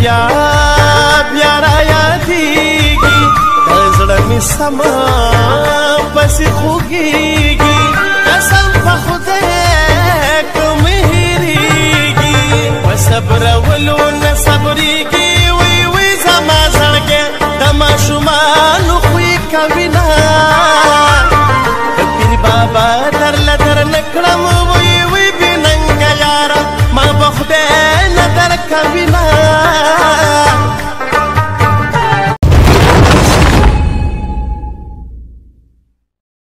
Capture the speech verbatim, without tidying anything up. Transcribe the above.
प्यारा यादीगी दर्जड़मी समा पसी खुगीगी कसम पखुदे कमहीरीगी पसब्र वलो न सबरीगी वी वी समा सड़के दमा शुमाल खुई कविना फिर बाबा दरल दर नकड़म वी वी बिनंग यारा मां बखुदे न दर कविना।